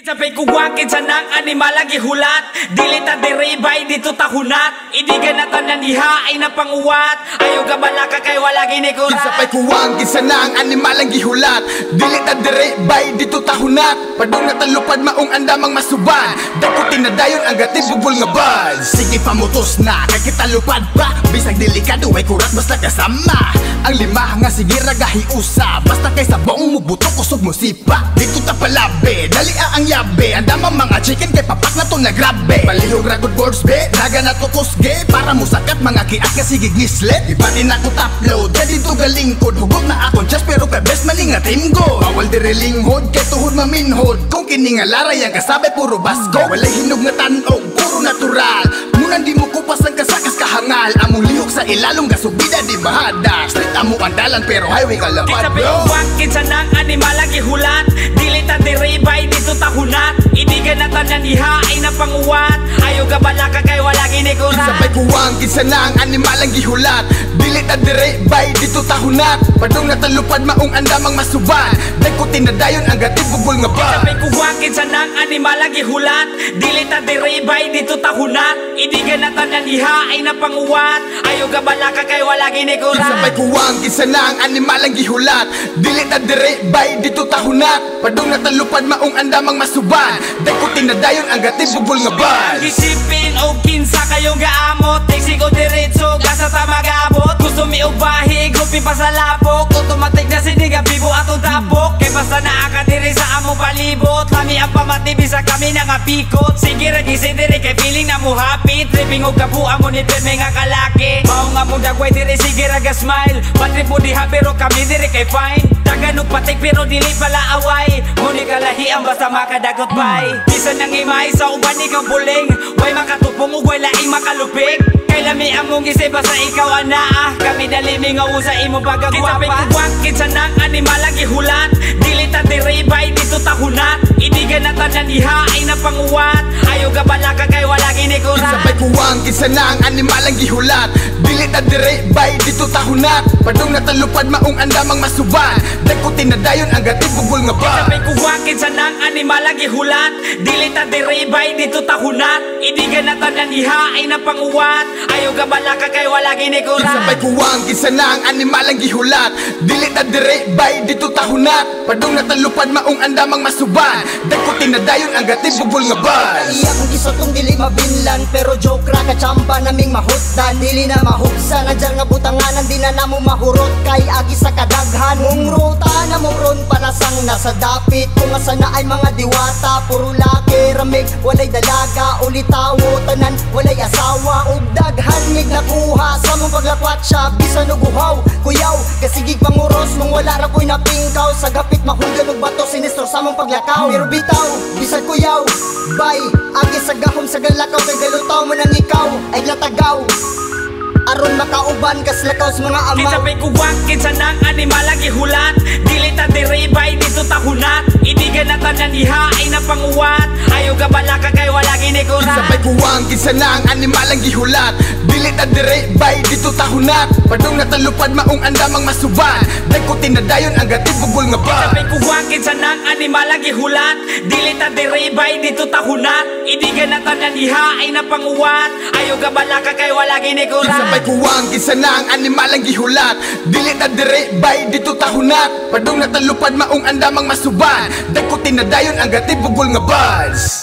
Sabay ko wakin sa nang animala gi hulat, dili ta diribay dito ta hunat, idi ganatan nan iha ay napanguwat, ayo ka balaka kay wala gini ko. Sabay ko wakin sa nang animala gi hulat, dili ta diribay dito ta hunat, padung natalupad maong andamang masuban, dako tinadayon ang gatibugol nga bad. Sige pamutos na kay kita lupad pa, bisag delikado way kurat basta kasama. Ang lima nga sige ragahiusa, basta kay sabong mo butok usog mo sipa. Dito ta palabe, dali ang yabe, andamang mga chicken kay papak na to na grabe. Palihog ragod words be, daga na to kusge, para musakat mga kiak nga sige gislet. Iba din ako tapload, kaya dito galingkod, hugog na akong chest pero kay best maningatim ko. Bawal direlinghod, kay tuhod maminhod, kung kiningalaray ang kasabay puro basko. Walay hinog na tanog, puro natural, munan di mo kupas ang kasakas kahangal. Among lihok sa ilalong gasubida di bahada, street amo andalan pero highway kalapad bro. Kinsa nang animala gi hulat, dili ta diribay dito ta hunat, hindi ganatan ng iha ay napanguwat, ayaw ka balaka kay wala ginikurat. Sabay kuwang kinsa nang animalang gihulat, dili ta diribay dito ta hunat, padung natalupad maong andamang masuban, dagko tinadayon ang gatibugol nga ba. Sabay kuwang kinsa nang animalang gihulat, dili ta diribay dito ta hunat, hindi ganatan ng iha ay napanguwat, ayaw ka balaka kay wala ginikurat. Sabay kuwang kinsa nang animalang gihulat, dili ta diribay dito ta hunat, padung natalupad maong andamang masuban, dako tinadayon ang gatibugol nga bas. Gisipin o kinsa kayong gaamot, teksi ko diretso gasa ta magabot, gusto mi og bahi gupi pa sa lapok, automatic na siniga bibo atong tapok, kay basta naa ka diri sa among palibot, lami ang pamatibis sa kami na nga pikot. Sige ra gisi diri kay feeling na mo happy, tripping og kabuang mo ni pirme nga kalaki, mao nga mo dagway diri sige ra ga smile, patrip mo diha pero kami diri kay fine, dagan og patik pero dili pala away, mo ni kalahi ang basta makadagot bay. Bisa nang imay sa uban ikaw buling, way makatupong ug way laing makalupik, kay lami among gisiba sa ikaw anaa, kami dalimi nga usa imong pagagwapa. Kitang kinsa nang animala gi hulat, dili ta diribay dito ta hunat, hindi ganatan ng iha ay napanguwat, ayaw ka balaka kay wala ginikurat. Sabay kuwang kinsa nang animalang gi hulat, dili ta diribay dito ta hunat, padung natalupad maong andamang masuban, dagko tinadayon ang gatibugol nga ba. Sabay kuwang kinsa nang animala gi hulat, dili ta diribay dito ta hunat, hindi ganatan ng iha ay napanguwat, ayaw ka balaka kay wala ginikurat. Sabay kuwang kinsa nang animalang gi hulat, dili ta diribay dito ta hunat, padung natalupad maong andamang masuban, dagko tinadayon ang gatibugol nga bas. Iya kung iso tong dili mabinlan, pero joke ra ka champa naming mahutdan, dili na mahugsa na dyan nga butanganan, di na namo mahurot kay agi sa kadaghan, mong ruta na mong ron palasang nasa dapit, kung asa na ay mga diwata, puro laki ramig walay dalaga, ulitawo tanan walay asawa, ug daghan mig nakuha sa mong paglapat siya, bisan og uhaw kuyaw kasigig panguros, nung wala ra koy napingkaw sa gapit mahulgan og bato sinistro sa mong paglakaw, pero bitaw bisan kuyaw bay agi sa gahom sa galakaw, kay galutaw mo nang ikaw ay latagaw aron makauban kas lakaws mga amaw. Kisabay kuwang kinsa nang animala gi hulat, dili ta diribay dito ta hunat, hindi ganatan ng iha ay napanguwat, ayaw ka balaka kay wala ginikurat. Kisabay kuwang kinsa nang animalang gi hulat, dili ta diribay dito ta hunat, padung natalupad maong andamang masuban, dagko tinadayon ang gatibugol nga ba. Kisabay kuwang kinsa nang animalang gi hulat, dili ta diribay dito ta hunat, hindi ganatan ng iha ay napanguwat, ayaw ka balaka kay wala ginikurat. Kuwang kinsa nang animalang gi hulat, dili ta diribay dito ta hunat, padung natalupad maong andamang masuban, dagko tinadayon ang gatibugol nga bars.